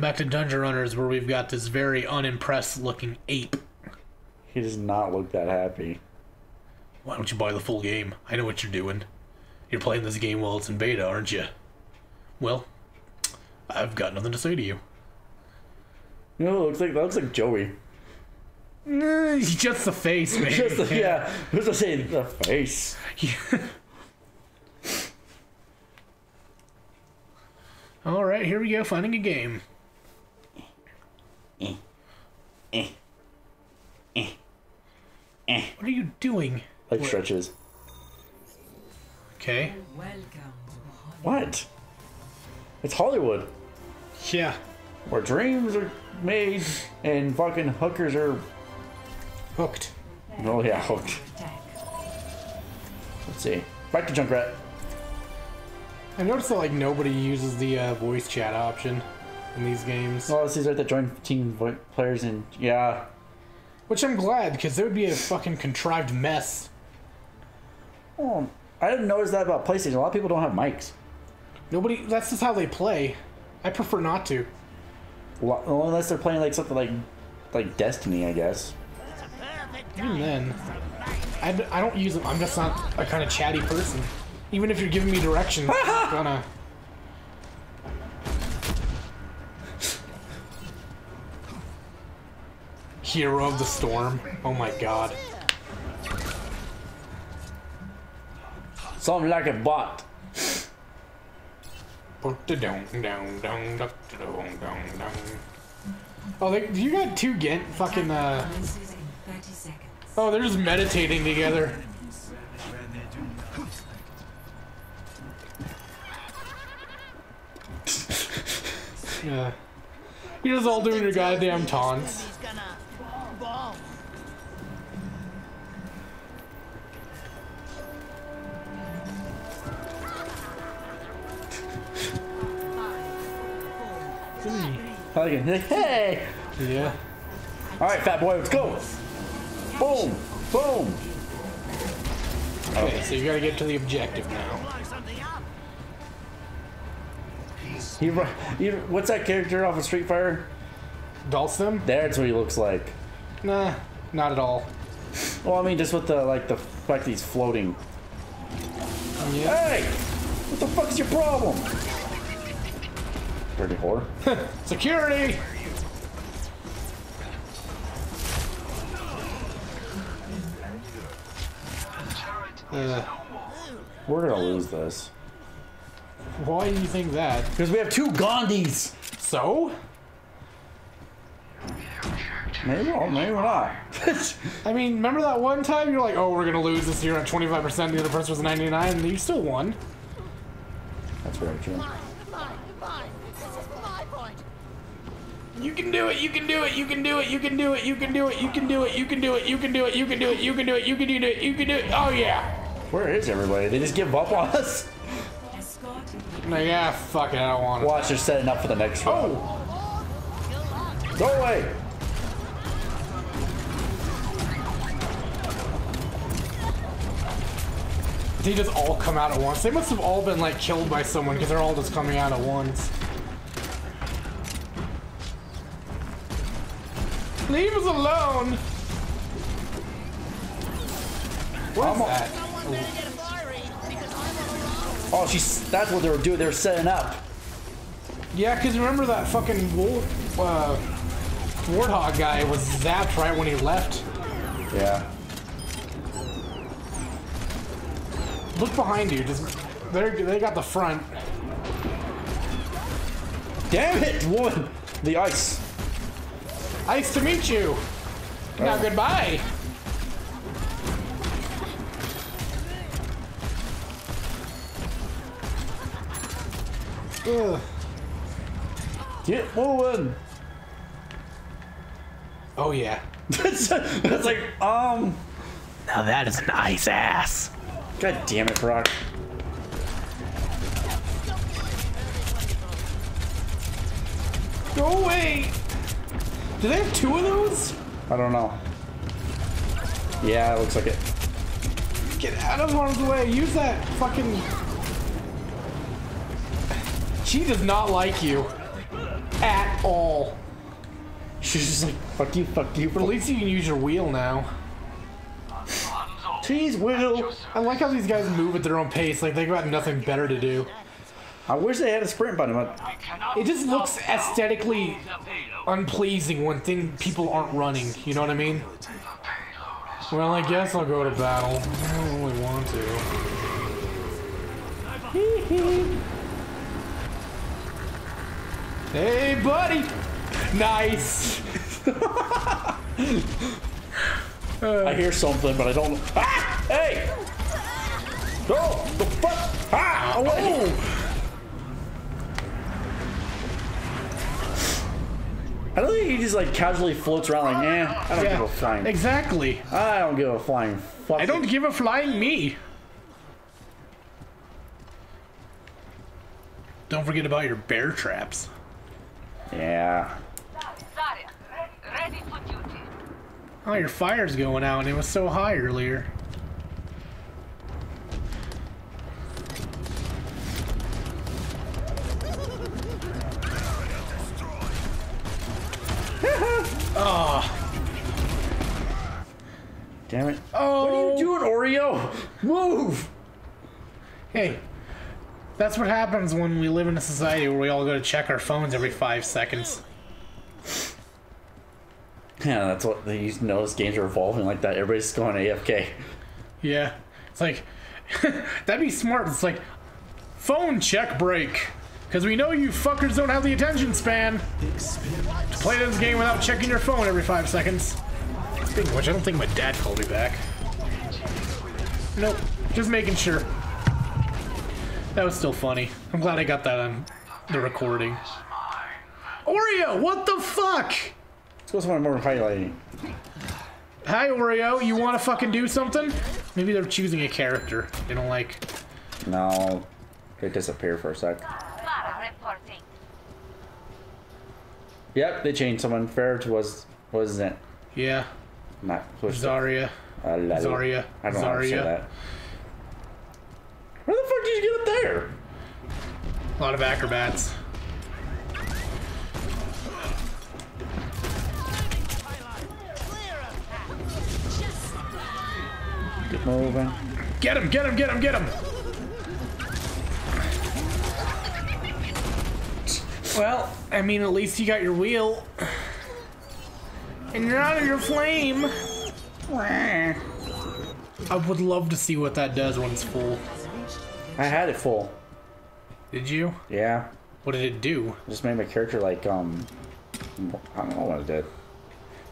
Welcome back to Dungeon Runners, where we've got this very unimpressed looking ape. He does not look that happy. Why don't you buy the full game? I know what you're doing. You're playing this game while it's in beta, aren't you? Well, I've got nothing to say to you. No, that looks like Joey. Just the face, man. Yeah, who's to say the face? Yeah. All right, here we go, finding a game. What are you doing? Like what? Stretches. Okay. Welcome to Hollywood. What? It's Hollywood. Yeah. Where dreams are made and fucking hookers are... hooked. Oh yeah, hooked. Let's see. Back to Junkrat. I noticed that like nobody uses the voice chat option in these games. Well, it seems like they join team players and yeah, which I'm glad because it would be a fucking contrived mess. Oh, I didn't notice that about PlayStation. A lot of people don't have mics. Nobody. That's just how they play. I prefer not to. Well, unless they're playing like something like Destiny, I guess. Even then, I don't use them. I'm just not a kind of chatty person. Even if you're giving me directions, I'm gonna... Hero of the Storm. Oh my god. Something like a bot. Oh, you got two Gent fucking, oh, they're just meditating together. Yeah. You're just all doing your goddamn taunts. Hey! Yeah. Alright, fat boy, let's go! Boom! Boom! Okay, so you gotta get to the objective now. What's that character off of Street Fighter? Dalsim? That's what he looks like. Nah, not at all. Well, I mean, just with the fact that he's floating. Yeah. Hey, what the fuck's your problem? Dirty whore. Security. We're gonna lose this. Why do you think that? Because we have two Gandhis. So? Maybe we're not. I mean, remember that one time you're like, oh, we're gonna lose this year at 25%. The other person was 99, and you still won. That's very true. This is my point. You can do it. You can do it. You can do it. You can do it. You can do it. You can do it. You can do it. You can do it. You can do it. You can do it. You can do it. You can do it. Oh yeah. Where is everybody? They just give up on us. No, yeah, fuck it, I don't want it. Watch, they're setting up for the next one. Oh! Go away! They just all come out at once. They must have all been, like, killed by someone, because they're all just coming out at once. Leave us alone! What's that? Oh. Oh, that's what they were doing. They were setting up. Yeah, because remember that fucking wolf, warthog guy was zapped right when he left? Yeah. Look behind you. They got the front. Damn it, woman! The ice. Nice to meet you. Oh. Now, goodbye. Ugh. Get moving! Oh yeah. That's like, now that is an ice ass. God damn it, Brock. Go away! Do they have two of those? I don't know. Yeah, it looks like it. Get out of harm's way! Use that fucking... She does not like you. at all. She's just like, fuck you, fuck you. But at least you can use your wheel now. Jeez, wheel. I like how these guys move at their own pace. Like, they've got nothing better to do. I wish they had a sprint button, but it just looks aesthetically unpleasing when people aren't running. You know what I mean? Well, I guess I'll go to battle. I don't really want to. Hey, buddy! Nice! I hear something, but I don't know. Ah! Hey! Oh! The fuck! Ah! Oh! I don't think he just like casually floats around like, eh, I don't give a flying. Exactly. I don't give a flying fuck. I don't give a flying me. Don't forget about your bear traps. Yeah. Ready for duty. Oh, your fire's going out. It was so high earlier. Oh. Damn it. Oh. What are you doing, Oreo? Move. Hey. That's what happens when we live in a society where we all go to check our phones every 5 seconds. Yeah, that's what these those games are evolving like that. Everybody's going AFK. Yeah, it's like that'd be smart. It's like phone check break, because we know you fuckers don't have the attention span to play this game without checking your phone every 5 seconds. Speaking of which, I don't think my dad called me back. Nope, just making sure. That was still funny. I'm glad I got that on the recording. Oreo, what the fuck? It's supposed to be more highlighting. Hi, Oreo. You want to fucking do something? Maybe they're choosing a character they don't like. No, they disappear for a sec. Yep, they changed someone. Fair to was it? Yeah. Not Zarya. Zarya. I don't know how to say that. Where the fuck did you get up there? A lot of acrobats. Get moving. Get him, get him, get him, get him! Well, I mean, at least you got your wheel. And you're out of your flame. I would love to see what that does when it's full. I had it full. Did you? Yeah. What did it do? It just made my character like, I don't know what it did.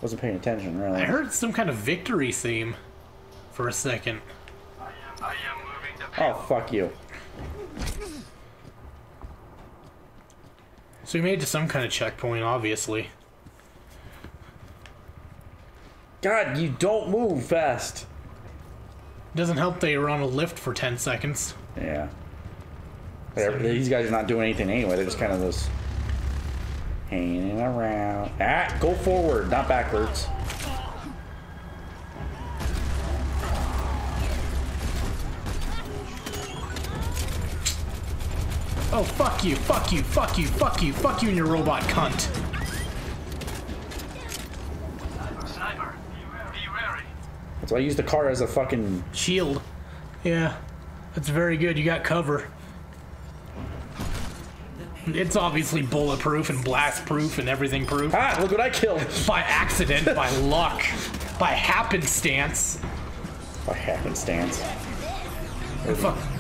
Wasn't paying attention, really. I heard some kind of victory theme for a second. I am moving the power. Oh, fuck you. So we made it to some kind of checkpoint, obviously. God, you don't move fast. Doesn't help that you're on a lift for 10 seconds. Yeah. These guys are not doing anything anyway. They're just kind of just hanging around. Ah, go forward, not backwards. Oh, fuck you, fuck you, fuck you, fuck you, fuck you and your robot cunt. Sniper, be wary. That's why I use the car as a fucking shield. Yeah. That's very good. You got cover. It's obviously bulletproof and blast-proof and everything-proof. Ah, look what I killed! By accident, by luck, by happenstance. By happenstance.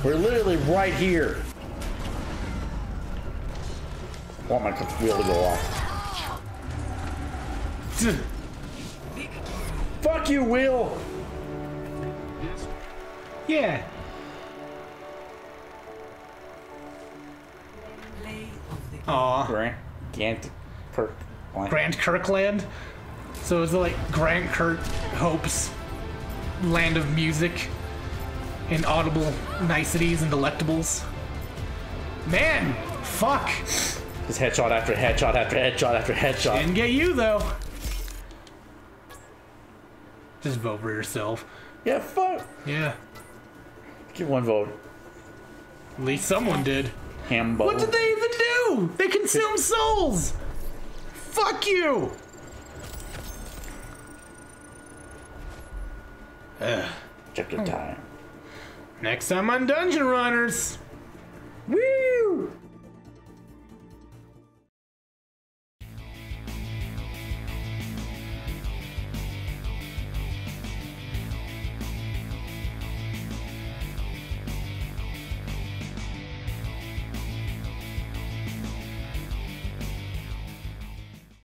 We're literally right here. I want my wheel to go off. Fuck you, wheel! Yeah. Aw. Grant Kirkland. So it's like Grant Kirk Hope's land of music and audible niceties and delectables. Man, fuck. Just headshot after headshot after headshot after headshot. Didn't get you though. Just vote for yourself. Yeah, fuck. Yeah. Give one vote. At least someone did. Hambo. What did they even do? They consume souls! Fuck you! Check your time. Next time on Dungeon Runners.